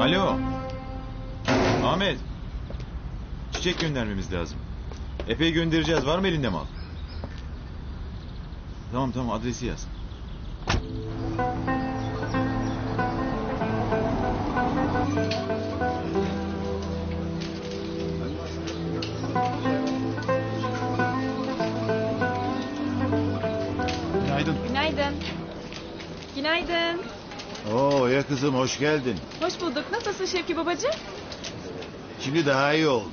Alo. Ahmet. Çiçek göndermemiz lazım. Epey göndereceğiz. Var mı elinde mal? Tamam, adresi yaz. Günaydın. Günaydın. Günaydın. Oo ya kızım, hoş geldin. Hoş bulduk. Nasılsın Şevki babacığım? Şimdi daha iyi oldum.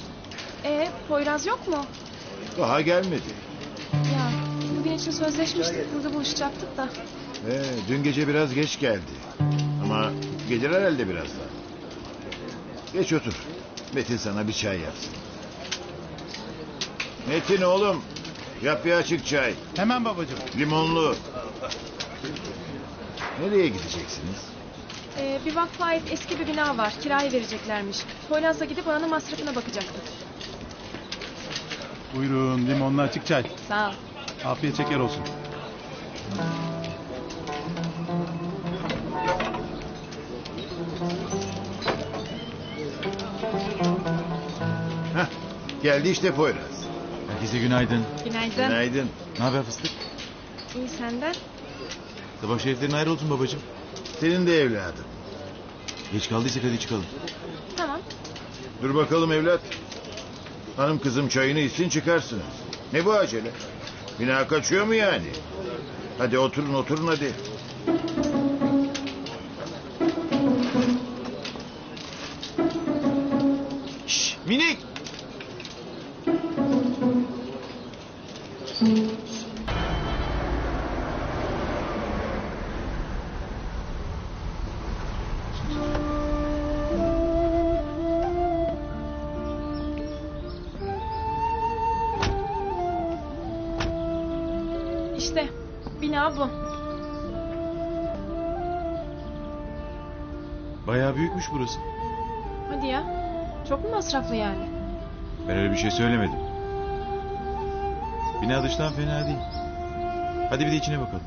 Poyraz yok mu? Daha gelmedi. Ya bugün için sözleşmiştik, burada buluşacaktık da. Dün gece biraz geç geldi. Ama gelir herhalde birazdan. Geç otur. Metin sana bir çay yapsın. Metin oğlum, yap bir açık çay. Hemen babacığım. Limonlu. Nereye gideceksiniz? Bir vakfa ait eski bir bina var. Kiraya vereceklermiş. Poyraz'la gidip oranın masrafına bakacaktık. Buyurun, limonlu açık çay. Sağ ol. Afiyet şeker olsun. Geldi işte Poyraz. Herkese günaydın. Günaydın. Günaydın. Ne haber fıstık? İyi, senden? Sabah şeriflerin ayrı olsun babacığım. Senin de evladım. Geç kaldıysak hadi çıkalım. Tamam. Dur bakalım evlat. Hanım kızım çayını içsin, çıkarsınız. Ne bu acele? Bina kaçıyor mu yani? Hadi oturun hadi. Şşş, minik. İşte bina bu. Bayağı büyükmüş burası. Hadi ya. Çok mu masraflı yani? Ben öyle bir şey söylemedim. Bina dıştan fena değil. Hadi bir de içine bakalım.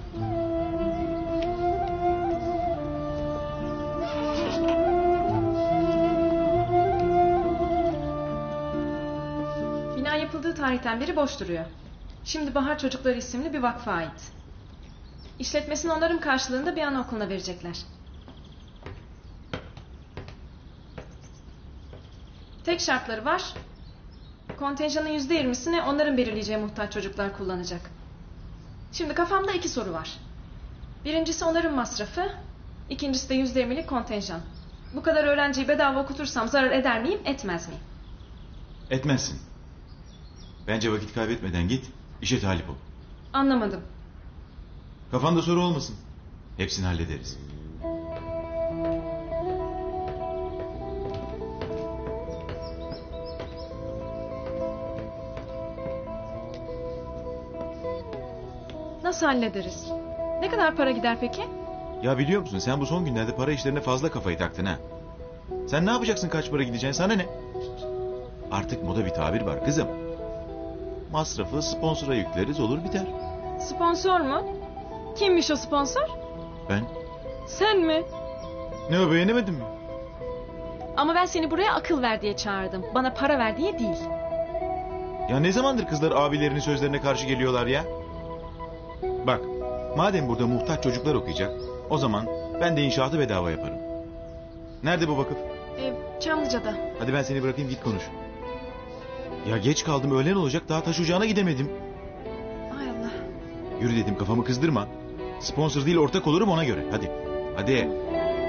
Bina yapıldığı tarihten beri boş duruyor. Şimdi Bahar Çocukları isimli bir vakfa ait. İşletmesini onların karşılığında bir anaokuluna verecekler. Tek şartları var. Kontenjanın %20'sini onların belirleyeceği muhtaç çocuklar kullanacak. Şimdi kafamda iki soru var. Birincisi onların masrafı, ikincisi de %20'lik kontenjan. Bu kadar öğrenciyi bedava okutursam zarar eder miyim, etmez miyim? Etmezsin. Bence vakit kaybetmeden git, işe talip ol. Anlamadım. Kafanda soru olmasın. Hepsini hallederiz. Nasıl hallederiz? Ne kadar para gider peki? Ya biliyor musun, sen bu son günlerde para işlerine fazla kafayı taktın ha. Sen ne yapacaksın, kaç para gideceksin, sana ne? Artık moda bir tabir var kızım. Masrafı sponsora yükleriz, olur biter. Sponsor mu? Kimmiş o sponsor? Ben. Sen mi? Ne o, beğenemedin mi? Ama ben seni buraya akıl ver diye çağırdım. Bana para ver diye değil. Ya ne zamandır kızlar abilerinin sözlerine karşı geliyorlar ya? Bak, madem burada muhtaç çocuklar okuyacak, o zaman ben de inşaatı bedava yaparım. Nerede bu vakıf? Çamlıca'da. Hadi ben seni bırakayım, git konuş. Ya geç kaldım, öğlen olacak, daha taş ocağına gidemedim. Ay Allah. Yürü dedim, kafamı kızdırma. Sponsor değil ortak olurum, ona göre. Hadi.